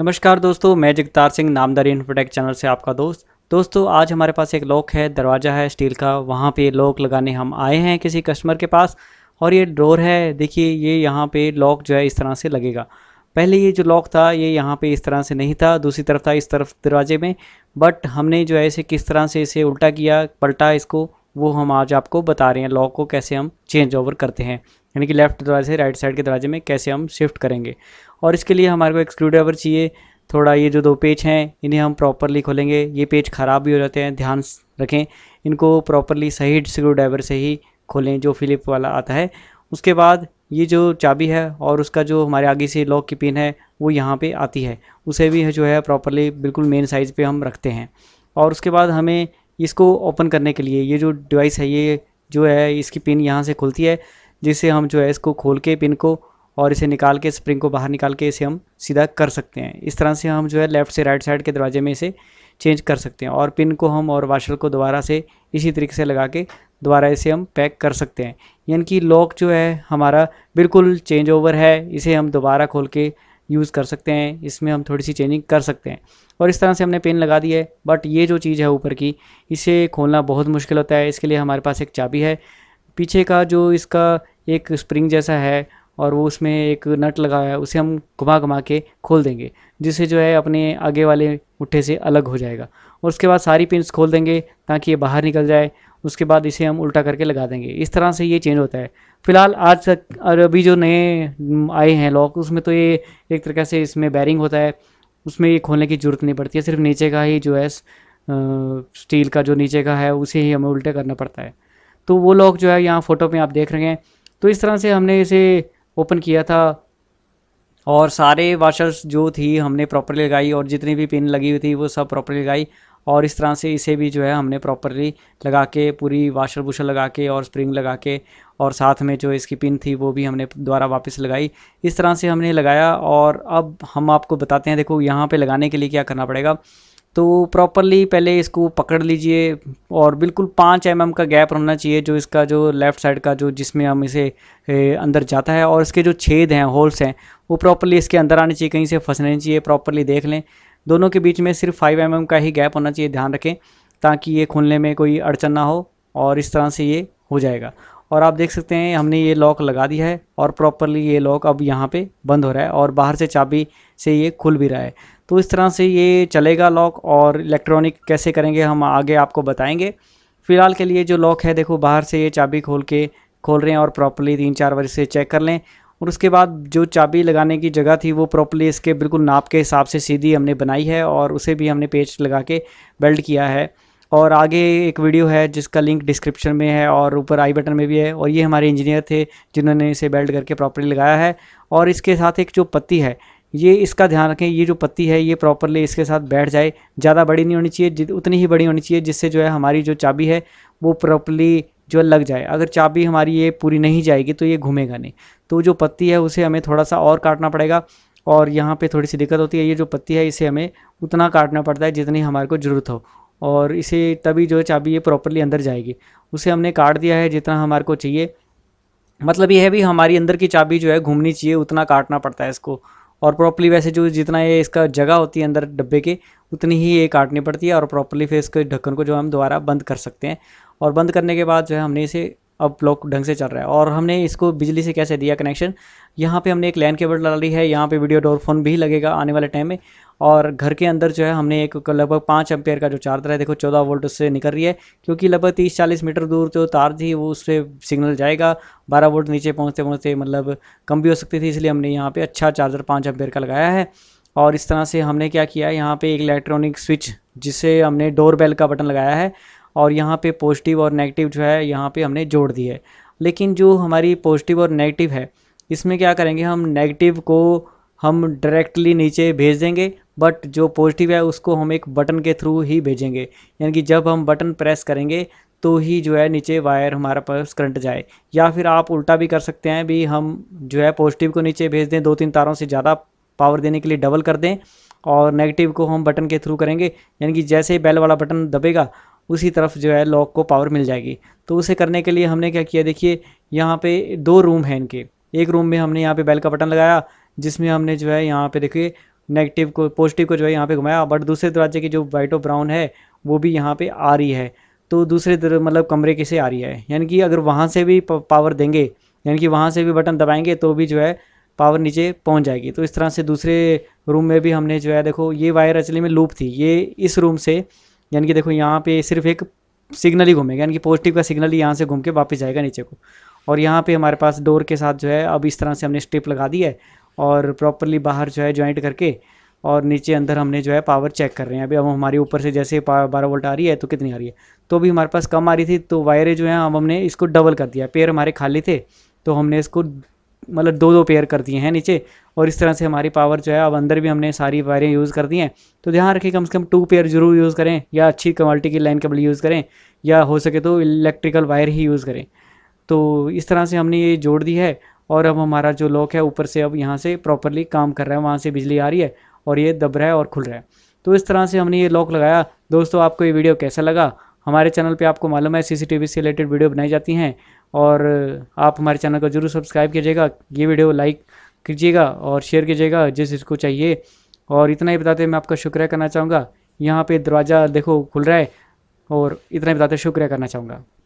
नमस्कार दोस्तों, मैं जगतार सिंह नामदारी इंफोटेक चैनल से आपका दोस्तों आज हमारे पास एक लॉक है, दरवाज़ा है स्टील का। वहाँ पे लॉक लगाने हम आए हैं किसी कस्टमर के पास, और ये डोर है। देखिए ये यहाँ पे लॉक जो है इस तरह से लगेगा। पहले ये जो लॉक था ये यहाँ पे इस तरह से नहीं था, दूसरी तरफ था इस तरफ दरवाजे में। बट हमने जो है इसे किस तरह से इसे उल्टा किया, पलटा इसको, वो हम आज आपको बता रहे हैं। लॉक को कैसे हम चेंज ओवर करते हैं, यानी कि लेफ्ट दरवाजे से राइट साइड के दरवाजे में कैसे हम शिफ्ट करेंगे। और इसके लिए हमारे को एक स्क्रू ड्राइवर चाहिए। थोड़ा ये जो दो पेच हैं इन्हें हम प्रॉपरली खोलेंगे, ये पेच ख़राब भी हो जाते हैं, ध्यान रखें। इनको प्रॉपरली सही स्क्रू ड्राइवर से ही खोलें जो फिलिप वाला आता है। उसके बाद ये जो चाबी है और उसका जो हमारे आगे से लॉक की पिन है वो यहाँ पे आती है, उसे भी जो है प्रॉपरली बिल्कुल मेन साइज़ पे हम रखते हैं। और उसके बाद हमें इसको ओपन करने के लिए ये जो डिवाइस है, ये जो है इसकी पिन यहाँ से खुलती है, जिससे हम जो है इसको खोल के पिन को और इसे निकाल के स्प्रिंग को बाहर निकाल के इसे हम सीधा कर सकते हैं। इस तरह से हम जो है लेफ़्ट से राइट साइड के दरवाजे में इसे चेंज कर सकते हैं। और पिन को हम और वॉशर को दोबारा से इसी तरीके से लगा के दोबारा इसे हम पैक कर सकते हैं। यानी कि लॉक जो है हमारा बिल्कुल चेंज ओवर है, इसे हम दोबारा खोल के यूज़ कर सकते हैं। इसमें हम थोड़ी सी चेंजिंग कर सकते हैं। और इस तरह से हमने पिन लगा दी है, बट ये जो चीज़ है ऊपर की, इसे खोलना बहुत मुश्किल होता है। इसके लिए हमारे पास एक चाबी है, पीछे का जो इसका एक स्प्रिंग जैसा है और वो उसमें एक नट लगा है, उसे हम घुमा घुमा के खोल देंगे, जिससे जो है अपने आगे वाले मुट्ठे से अलग हो जाएगा। और उसके बाद सारी पिन्स खोल देंगे ताकि ये बाहर निकल जाए। उसके बाद इसे हम उल्टा करके लगा देंगे। इस तरह से ये चेंज होता है। फिलहाल आज तक और अभी जो नए आए हैं लॉक, उसमें तो ये एक तरीके से इसमें बैरिंग होता है, उसमें ये खोलने की ज़रूरत नहीं पड़ती है। सिर्फ नीचे का ही जो है स्टील का जो नीचे का है उसे ही हमें उल्टा करना पड़ता है। तो वो लॉक जो है यहाँ फ़ोटो पर आप देख रहे हैं। तो इस तरह से हमने इसे ओपन किया था और सारे वॉशर्स जो थी हमने प्रॉपरली लगाई, और जितनी भी पिन लगी हुई थी वो सब प्रॉपरली लगाई। और इस तरह से इसे भी जो है हमने प्रॉपरली लगा के पूरी वॉशर बुशर लगा के और स्प्रिंग लगा के, और साथ में जो इसकी पिन थी वो भी हमने दोबारा वापस लगाई। इस तरह से हमने लगाया। और अब हम आपको बताते हैं, देखो यहाँ पे लगाने के लिए क्या करना पड़ेगा। तो प्रॉपरली पहले इसको पकड़ लीजिए, और बिल्कुल 5 mm का गैप होना चाहिए जो इसका जो लेफ़्ट साइड का जो जिसमें हम इसे अंदर जाता है, और इसके जो छेद हैं, होल्स हैं, वो प्रॉपरली इसके अंदर आने चाहिए, कहीं से फंसने नहीं चाहिए। प्रॉपरली देख लें, दोनों के बीच में सिर्फ 5 mm का ही गैप होना चाहिए, ध्यान रखें, ताकि ये खोलने में कोई अड़चन ना हो। और इस तरह से ये हो जाएगा। और आप देख सकते हैं हमने ये लॉक लगा दिया है, और प्रॉपरली ये लॉक अब यहाँ पे बंद हो रहा है, और बाहर से चाबी से ये खुल भी रहा है। तो इस तरह से ये चलेगा लॉक। और इलेक्ट्रॉनिक कैसे करेंगे हम आगे आपको बताएंगे। फ़िलहाल के लिए जो लॉक है, देखो बाहर से ये चाबी खोल रहे हैं, और प्रॉपरली 3-4 बार इसे चेक कर लें। और उसके बाद जो चाबी लगाने की जगह थी वो प्रॉपरली इसके बिल्कुल नाप के हिसाब से सीधी हमने बनाई है, और उसे भी हमने पेच लगा के बेल्ट किया है। और आगे एक वीडियो है जिसका लिंक डिस्क्रिप्शन में है और ऊपर आई बटन में भी है, और ये हमारे इंजीनियर थे जिन्होंने इसे बेल्ट करके प्रॉपरली लगाया है। और इसके साथ एक जो पत्ती है, ये इसका ध्यान रखें, ये जो पत्ती है ये प्रॉपरली इसके साथ बैठ जाए। ज़्यादा बड़ी नहीं होनी चाहिए, उतनी ही बड़ी होनी चाहिए जिससे जो है हमारी जो चाबी है वो प्रॉपरली जो लग जाए। अगर चाबी हमारी ये पूरी नहीं जाएगी तो ये घूमेगा नहीं। तो जो पत्ती है उसे हमें थोड़ा सा और काटना पड़ेगा, और यहाँ पे थोड़ी सी दिक्कत होती है। ये जो पत्ती है इसे हमें उतना काटना पड़ता है जितनी हमारे को ज़रूरत हो, और इसे तभी जो चाबी ये प्रॉपरली अंदर जाएगी। उसे हमने काट दिया है जितना हमारे को चाहिए। मतलब ये है भी हमारी अंदर की चाबी जो है घूमनी चाहिए, उतना काटना पड़ता है इसको। और प्रॉपरली वैसे जो जितना ये इसका जगह होती है अंदर डब्बे के, उतनी ही ये काटनी पड़ती है। और प्रॉपरली फिर इसके ढक्कन को जो हम दोबारा बंद कर सकते हैं। और बंद करने के बाद जो है हमने इसे, अब लॉक ढंग से चल रहा है। और हमने इसको बिजली से कैसे दिया कनेक्शन, यहाँ पे हमने एक लैन केबल डाली है, यहाँ पे वीडियो डोर फोन भी लगेगा आने वाले टाइम में। और घर के अंदर जो है हमने एक लगभग 5 एम्पेयर का जो चार्जर है, देखो 14 वोल्ट उससे निकल रही है, क्योंकि लगभग 30-40 मीटर दूर जो तार थी वो उससे सिग्नल जाएगा। 12 वोल्ट नीचे पहुँचते पहुँचते मतलब कम भी हो सकती थी, इसलिए हमने यहाँ पर अच्छा चार्जर 5 एम्पेयर का लगाया है। और इस तरह से हमने क्या किया, यहाँ पर एक इलेक्ट्रॉनिक स्विच जिसे हमने डोर बेल का बटन लगाया है, और यहाँ पे पॉजिटिव और नेगेटिव जो है यहाँ पे हमने जोड़ दी है। लेकिन जो हमारी पॉजिटिव और नेगेटिव है, इसमें क्या करेंगे हम, नेगेटिव को हम डायरेक्टली नीचे भेज देंगे, बट जो पॉजिटिव है उसको हम एक बटन के थ्रू ही भेजेंगे। यानी कि जब हम बटन प्रेस करेंगे तो ही जो है नीचे वायर हमारा पास करंट जाए। या फिर आप उल्टा भी कर सकते हैं, भी हम जो है पॉजिटिव को नीचे भेज दें, 2-3 तारों से ज़्यादा पावर देने के लिए डबल कर दें, और नेगेटिव को हम बटन के थ्रू करेंगे। यानी कि जैसे ही बेल वाला बटन दबेगा उसी तरफ जो है लॉक को पावर मिल जाएगी। तो उसे करने के लिए हमने क्या किया, देखिए यहाँ पे 2 रूम हैं इनके। एक रूम में हमने यहाँ पे बेल का बटन लगाया, जिसमें हमने जो है यहाँ पे देखिए नेगेटिव को पॉजिटिव को जो है यहाँ पे घुमाया, बट दूसरे दरवाजे की जो वाइट और ब्राउन है वो भी यहाँ पे आ रही है, तो दूसरे मतलब कमरे की से आ रही है। यानी कि अगर वहाँ से भी पावर देंगे, यानी कि वहाँ से भी बटन दबाएंगे तो भी जो है पावर नीचे पहुँच जाएगी। तो इस तरह से दूसरे रूम में भी हमने जो है, देखो ये वायर एक्चुअली में लूप थी, ये इस रूम से यानी कि देखो यहाँ पे सिर्फ एक सिग्नल ही घूमेगा, यानी कि पॉजिटिव का सिग्नल ही यहाँ से घूम के वापस जाएगा नीचे को। और यहाँ पे हमारे पास डोर के साथ जो है अब इस तरह से हमने स्ट्रिप लगा दी है और प्रॉपरली बाहर जो है ज्वाइंट करके और नीचे अंदर हमने जो है पावर चेक कर रहे हैं। अभी अब हमारे ऊपर से जैसे 12 वोल्ट आ रही है तो कितनी आ रही है, तो अभी हमारे पास कम आ रही थी, तो वायरें जो हैं अब हमने इसको डबल कर दिया। पेयर हमारे खाली थे तो हमने इसको मतलब 2-2 पेयर कर दिए हैं नीचे, और इस तरह से हमारी पावर जो है अब अंदर भी हमने सारी वायरें यूज़ कर दी हैं। तो ध्यान रखें कम से कम 2 पेयर जरूर यूज़ करें, या अच्छी क्वालिटी की लाइन केबल यूज़ करें, या हो सके तो इलेक्ट्रिकल वायर ही यूज़ करें। तो इस तरह से हमने ये जोड़ दी है और अब हमारा जो लॉक है ऊपर से अब यहाँ से प्रॉपरली काम कर रहा है, वहाँ से बिजली आ रही है और ये दब रहा है और खुल रहा है। तो इस तरह से हमने ये लॉक लगाया। दोस्तों आपको ये वीडियो कैसा लगा? हमारे चैनल पे आपको मालूम है सीसीटीवी से रिलेटेड वीडियो बनाई जाती हैं, और आप हमारे चैनल को जरूर सब्सक्राइब कीजिएगा, ये वीडियो लाइक कीजिएगा और शेयर कीजिएगा जिस इसको चाहिए। और इतना ही बताते मैं आपका शुक्रिया करना चाहूँगा। यहाँ पर दरवाज़ा देखो खुल रहा है, और इतना ही बताते शुक्रिया करना चाहूँगा।